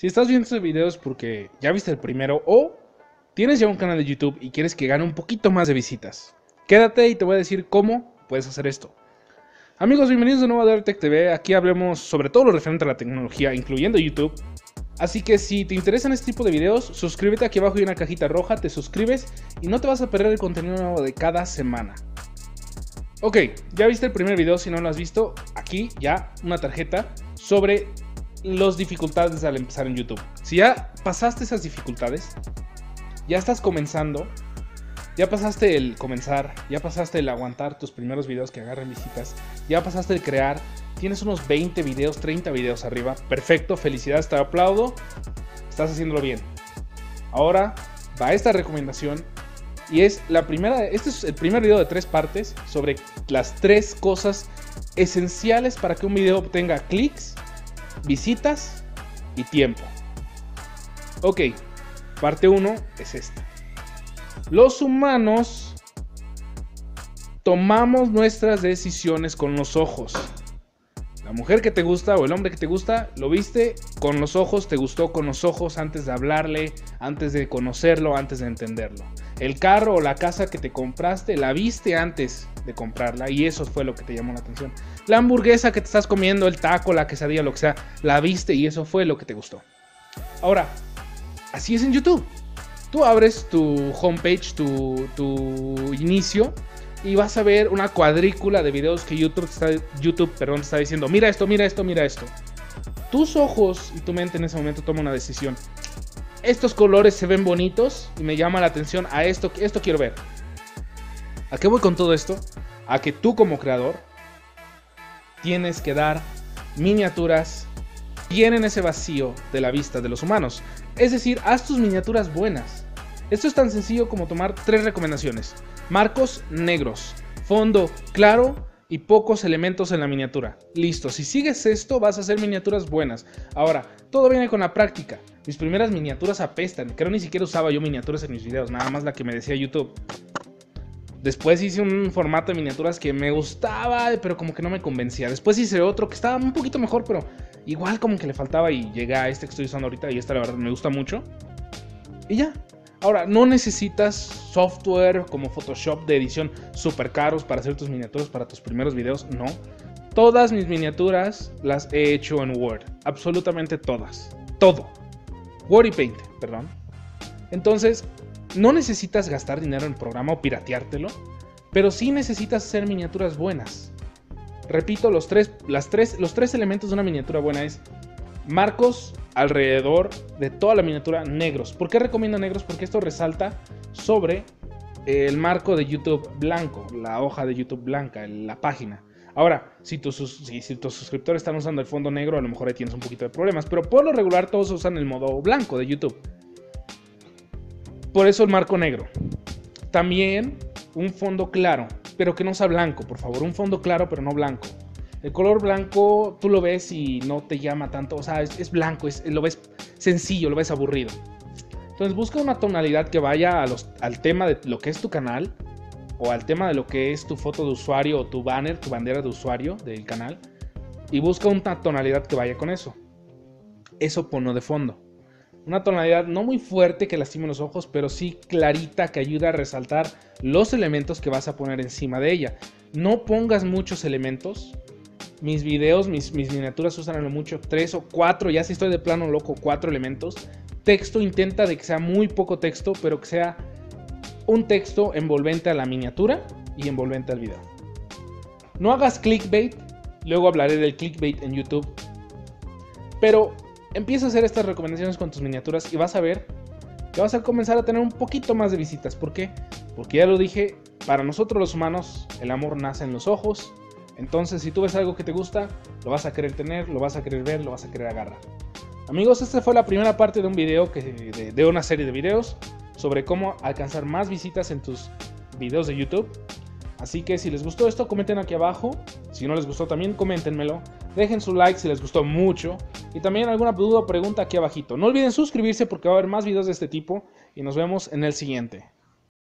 Si estás viendo estos videos porque ya viste el primero o tienes ya un canal de YouTube y quieres que gane un poquito más de visitas, quédate y te voy a decir cómo puedes hacer esto. Amigos, bienvenidos de nuevo a D.R. TechTV. Aquí hablemos sobre todo lo referente a la tecnología, incluyendo YouTube. Así que si te interesan este tipo de videos, suscríbete. Aquí abajo hay una cajita roja, te suscribes y no te vas a perder el contenido nuevo de cada semana. Ok, ya viste el primer video. Si no lo has visto, aquí ya una tarjeta sobre las dificultades al empezar en YouTube. Si ya pasaste esas dificultades, ya estás comenzando, ya pasaste el comenzar, ya pasaste el aguantar tus primeros videos que agarren visitas, ya pasaste el crear, tienes unos 20 videos, 30 videos arriba, perfecto, felicidades, te aplaudo, estás haciéndolo bien. Ahora va esta recomendación y es la primera, este es el primer video de 3 partes sobre las 3 cosas esenciales para que un video obtenga clics, visitas y tiempo. Ok, parte 1 es esta. Los humanos tomamos nuestras decisiones con los ojos. La mujer que te gusta o el hombre que te gusta, lo viste con los ojos, te gustó con los ojos antes de hablarle, antes de conocerlo, antes de entenderlo. El carro o la casa que te compraste, la viste antes de comprarla y eso fue lo que te llamó la atención. La hamburguesa que te estás comiendo, el taco, la quesadilla, lo que sea, la viste y eso fue lo que te gustó. Ahora, así es en YouTube. Tú abres tu homepage, tu inicio y vas a ver una cuadrícula de videos que YouTube te está diciendo, mira esto, mira esto, mira esto. Tus ojos y tu mente en ese momento toman una decisión. Estos colores se ven bonitos y me llama la atención a esto quiero ver. ¿A qué voy con todo esto? A que tú como creador tienes que dar miniaturas que llenen ese vacío de la vista de los humanos. Es decir, haz tus miniaturas buenas. Esto es tan sencillo como tomar 3 recomendaciones. Marcos negros, fondo claro y pocos elementos en la miniatura. Listo, si sigues esto vas a hacer miniaturas buenas. Ahora, todo viene con la práctica. Mis primeras miniaturas apestan. Creo ni siquiera usaba yo miniaturas en mis videos, nada más la que me decía YouTube. Después hice un formato de miniaturas que me gustaba, pero como que no me convencía. Después hice otro que estaba un poquito mejor, pero igual como que le faltaba y llegué a este que estoy usando ahorita y esta la verdad me gusta mucho. Y ya. Ahora, no necesitas software como Photoshop de edición súper caros para hacer tus miniaturas para tus primeros videos, no. Todas mis miniaturas las he hecho en Word, absolutamente todas, todo. Word y Paint, perdón. Entonces, no necesitas gastar dinero en el programa o pirateártelo, pero sí necesitas hacer miniaturas buenas. Repito, los tres elementos de una miniatura buena es marcos alrededor de toda la miniatura negros. ¿Por qué recomiendo negros? Porque esto resalta sobre el marco de YouTube blanco, la hoja de YouTube blanca, la página. Ahora, si tus suscriptores están usando el fondo negro, a lo mejor ahí tienes un poquito de problemas, pero por lo regular todos usan el modo blanco de YouTube. Por eso el marco negro. También un fondo claro, pero que no sea blanco, por favor. Un fondo claro, pero no blanco. El color blanco tú lo ves y no te llama tanto, o sea, es blanco, lo ves sencillo, lo ves aburrido. Entonces busca una tonalidad que vaya al tema de lo que es tu canal o al tema de lo que es tu foto de usuario o tu banner, tu bandera de usuario del canal y busca una tonalidad que vaya con eso. Eso ponlo de fondo. Una tonalidad no muy fuerte que lastime los ojos, pero sí clarita que ayuda a resaltar los elementos que vas a poner encima de ella. No pongas muchos elementos. Mis videos, mis miniaturas usan a lo mucho 3 o 4, ya si estoy de plano loco, 4 elementos. Texto, intenta de que sea muy poco texto, pero que sea un texto envolvente a la miniatura y envolvente al video. No hagas clickbait, luego hablaré del clickbait en YouTube. Pero empieza a hacer estas recomendaciones con tus miniaturas y vas a ver que vas a comenzar a tener un poquito más de visitas. ¿Por qué? Porque ya lo dije, para nosotros los humanos el amor nace en los ojos. Entonces, si tú ves algo que te gusta, lo vas a querer tener, lo vas a querer ver, lo vas a querer agarrar. Amigos, esta fue la primera parte de un video, de una serie de videos sobre cómo alcanzar más visitas en tus videos de YouTube. Así que si les gustó esto, comenten aquí abajo. Si no les gustó también, coméntenmelo. Dejen su like si les gustó mucho. Y también alguna duda o pregunta aquí abajito. No olviden suscribirse porque va a haber más videos de este tipo. Y nos vemos en el siguiente.